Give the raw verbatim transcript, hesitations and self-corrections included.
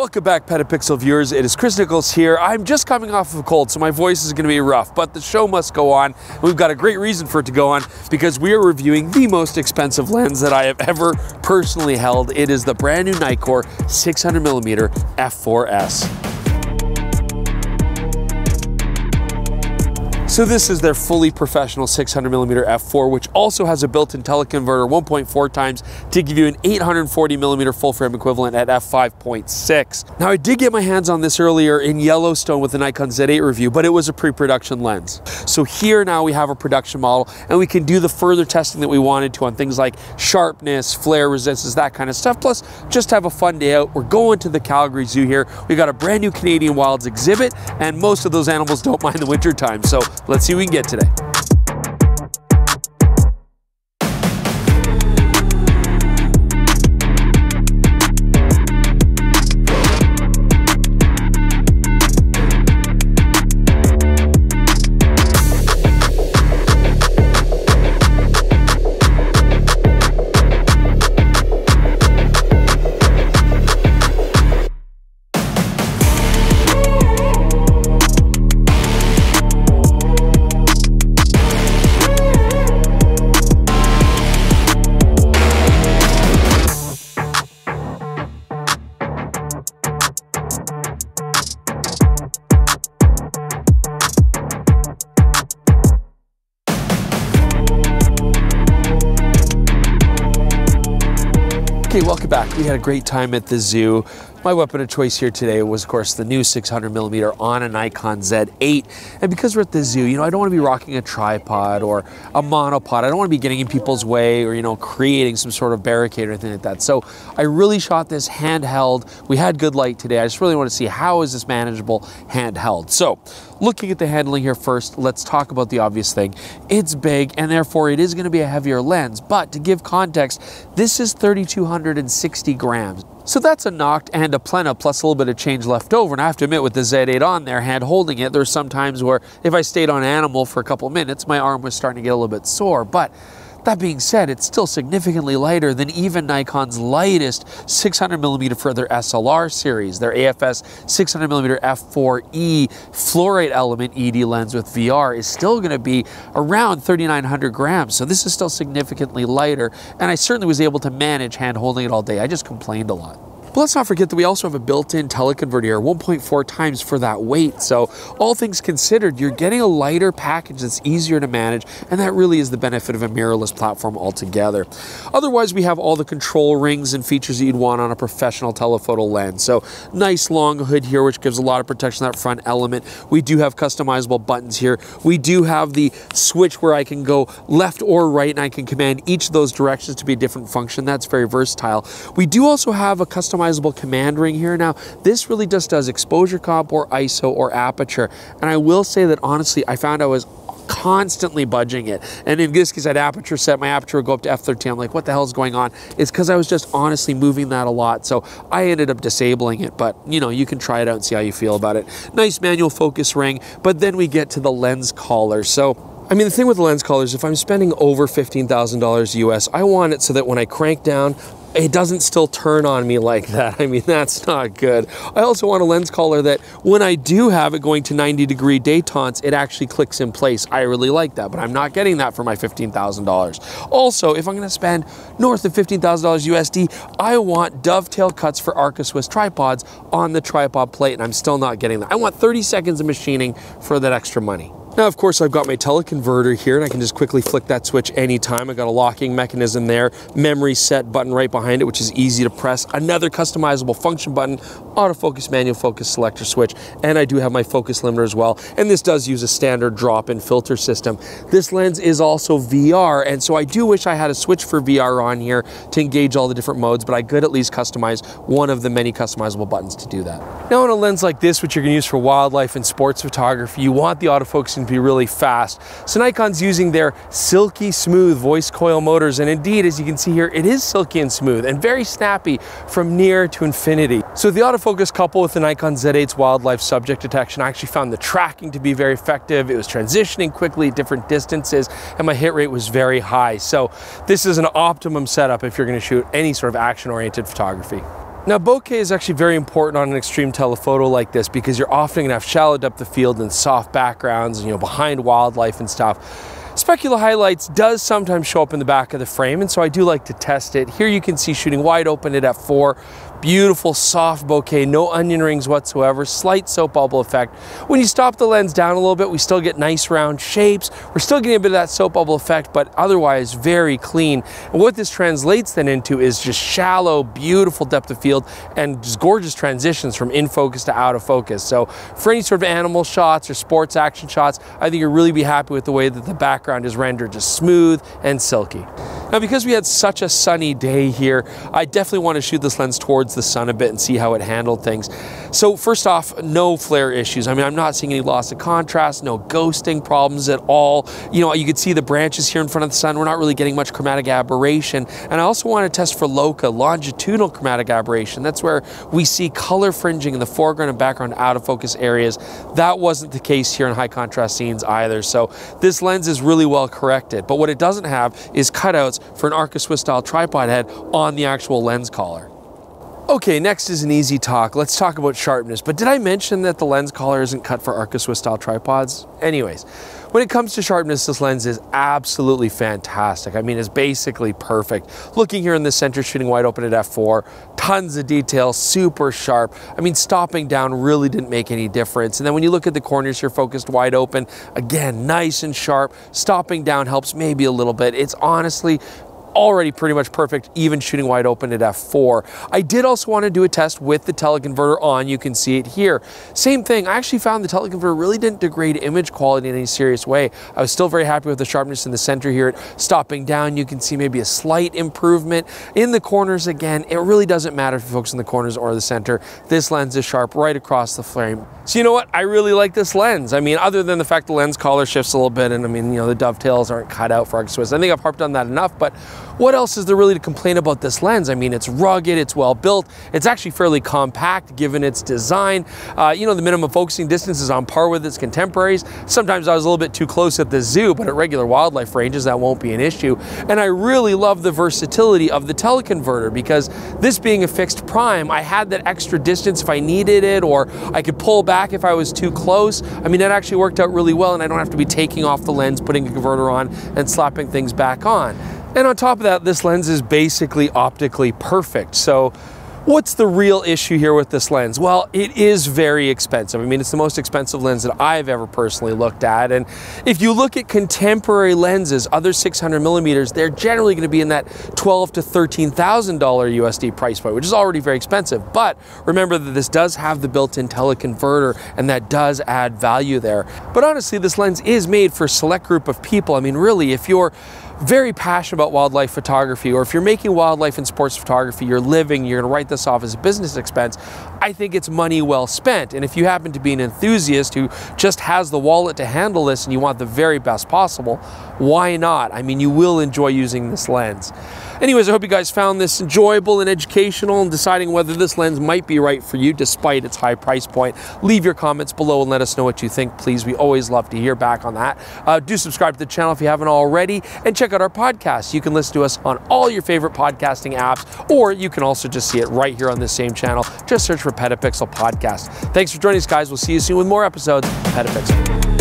Welcome back, Petapixel viewers. It is Chris Nichols here. I'm just coming off of a cold, so my voice is going to be rough, but the show must go on. We've got a great reason for it to go on because we are reviewing the most expensive lens that I have ever personally held. It is the brand new Nikkor six hundred millimeter F four S. So this is their fully professional six hundred millimeter F four, which also has a built-in teleconverter one point four times to give you an eight hundred forty millimeter full-frame equivalent at f five point six. Now, I did get my hands on this earlier in Yellowstone with the Nikon Z eight review, but it was a pre-production lens. So here now we have a production model, and we can do the further testing that we wanted to on things like sharpness, flare resistance, that kind of stuff, plus just have a fun day out. We're going to the Calgary Zoo here. We got a brand new Canadian Wilds exhibit, and most of those animals don't mind the winter time. So let's see what we can get today. Okay, welcome back. We had a great time at the zoo. My weapon of choice here today was, of course, the new six hundred millimeter on a Nikon Z eight. And because we're at the zoo, you know, I don't want to be rocking a tripod or a monopod. I don't want to be getting in people's way or, you know, creating some sort of barricade or anything like that. So I really shot this handheld. We had good light today. I just really want to see how is this manageable handheld. So looking at the handling here first, let's talk about the obvious thing. It's big, and therefore it is going to be a heavier lens. But to give context, this is three thousand two hundred sixty grams. So that's a Noct and a Plena plus a little bit of change left over. And I have to admit, with the Z eight on there, hand holding it, there's some times where if I stayed on animal for a couple minutes, my arm was starting to get a little bit sore. But that being said, it's still significantly lighter than even Nikon's lightest six hundred millimeter for their S L R series, their A F S six hundred millimeter F four E fluorite element E D lens with V R is still going to be around three thousand nine hundred grams. So this is still significantly lighter, and I certainly was able to manage hand holding it all day. I just complained a lot. But let's not forget that we also have a built-in teleconverter here, one point four times for that weight. So all things considered, you're getting a lighter package that's easier to manage, and that really is the benefit of a mirrorless platform altogether. Otherwise, we have all the control rings and features that you'd want on a professional telephoto lens. So nice long hood here, which gives a lot of protection to that front element. We do have customizable buttons here. We do have the switch where I can go left or right, and I can command each of those directions to be a different function. That's very versatile. We do also have a customizable command ring here. Now, this really just does exposure comp or I S O or aperture. And I will say that honestly, I found I was constantly budging it. And in this case, I had aperture set, my aperture would go up to f thirteen. I'm like, what the hell is going on? It's because I was just honestly moving that a lot. So I ended up disabling it, but you know, you can try it out and see how you feel about it. Nice manual focus ring, but then we get to the lens collar. So I mean, the thing with the lens collar is if I'm spending over fifteen thousand dollars U S, I want it so that when I crank down, it doesn't still turn on me like that. I mean, that's not good. I also want a lens collar that when I do have it going to ninety degree détents, it actually clicks in place. I really like that, but I'm not getting that for my fifteen thousand dollars. Also, if I'm gonna spend north of fifteen thousand dollars U S D, I want dovetail cuts for Arca Swiss tripods on the tripod plate, and I'm still not getting that. I want thirty seconds of machining for that extra money. Now, of course, I've got my teleconverter here, and I can just quickly flick that switch anytime. I got a locking mechanism there, memory set button right behind it, which is easy to press, another customizable function button, autofocus, manual focus, selector switch, and I do have my focus limiter as well. And this does use a standard drop-in filter system. This lens is also V R, and so I do wish I had a switch for V R on here to engage all the different modes, but I could at least customize one of the many customizable buttons to do that. Now, on a lens like this, which you're going to use for wildlife and sports photography, you want the autofocus be really fast. So Nikon's using their silky smooth voice coil motors, and indeed, as you can see here, it is silky and smooth and very snappy from near to infinity. So the autofocus coupled with the Nikon Z eight's wildlife subject detection, I actually found the tracking to be very effective. It was transitioning quickly at different distances, and my hit rate was very high. So this is an optimum setup if you're going to shoot any sort of action-oriented photography. Now, bokeh is actually very important on an extreme telephoto like this because you're often gonna have shallow depth of field and soft backgrounds and, you know, behind wildlife and stuff. Specular highlights does sometimes show up in the back of the frame, and so I do like to test it. Here you can see shooting wide open at f four, beautiful soft bokeh, no onion rings whatsoever, slight soap bubble effect. When you stop the lens down a little bit, we still get nice round shapes. We're still getting a bit of that soap bubble effect, but otherwise very clean. And what this translates then into is just shallow, beautiful depth of field and just gorgeous transitions from in focus to out of focus. So for any sort of animal shots or sports action shots, I think you'll really be happy with the way that the back background is rendered just smooth and silky. Now, because we had such a sunny day here, I definitely want to shoot this lens towards the sun a bit and see how it handled things. So first off, no flare issues. I mean, I'm not seeing any loss of contrast, no ghosting problems at all. You know, you could see the branches here in front of the sun. We're not really getting much chromatic aberration. And I also want to test for LOCA, longitudinal chromatic aberration. That's where we see color fringing in the foreground and background out of focus areas. That wasn't the case here in high contrast scenes either. So this lens is really well corrected, but what it doesn't have is cutouts for an Arca Swiss style tripod head on the actual lens collar. Okay, next is an easy talk. Let's talk about sharpness, but did I mention that the lens collar isn't cut for Arca Swiss style tripods? Anyways, when it comes to sharpness, this lens is absolutely fantastic. I mean, it's basically perfect. Looking here in the center, shooting wide open at f four, tons of detail, super sharp. I mean, stopping down really didn't make any difference. And then when you look at the corners here, focused wide open, again, nice and sharp. Stopping down helps maybe a little bit. It's honestly already pretty much perfect, even shooting wide open at f four. I did also want to do a test with the teleconverter on. You can see it here. Same thing, I actually found the teleconverter really didn't degrade image quality in any serious way. I was still very happy with the sharpness in the center here. Stopping down, you can see maybe a slight improvement. In the corners, again, it really doesn't matter if you focus on the corners or the center. This lens is sharp right across the frame. So you know what? I really like this lens. I mean, other than the fact the lens collar shifts a little bit, and I mean, you know, the dovetails aren't cut out for Arca Swiss. I think I've harped on that enough, but what else is there really to complain about this lens? I mean, it's rugged, it's well built, it's actually fairly compact given its design. Uh, you know, the minimum focusing distance is on par with its contemporaries. Sometimes I was a little bit too close at the zoo, but at regular wildlife ranges, that won't be an issue. And I really love the versatility of the teleconverter because this being a fixed prime, I had that extra distance if I needed it, or I could pull back if I was too close. I mean, that actually worked out really well, and I don't have to be taking off the lens, putting a converter on, and slapping things back on. And on top of that, this lens is basically optically perfect. So what's the real issue here with this lens? Well, it is very expensive. I mean, it's the most expensive lens that I've ever personally looked at. And if you look at contemporary lenses, other six hundred millimeters, they're generally going to be in that twelve thousand to thirteen thousand dollars U S D price point, which is already very expensive. But remember that this does have the built-in teleconverter, and that does add value there. But honestly, this lens is made for a select group of people. I mean, really, if you're very passionate about wildlife photography, or if you're making wildlife and sports photography, you're living, you're gonna write this off as a business expense, I think it's money well spent. And if you happen to be an enthusiast who just has the wallet to handle this and you want the very best possible, why not? I mean, you will enjoy using this lens. Anyways, I hope you guys found this enjoyable and educational in deciding whether this lens might be right for you despite its high price point. Leave your comments below and let us know what you think, please. We always love to hear back on that. Uh, do subscribe to the channel if you haven't already, and check out our podcast. You can listen to us on all your favorite podcasting apps, or you can also just see it right here on this same channel. Just search for Petapixel Podcast. Thanks for joining us, guys. We'll see you soon with more episodes of Petapixel.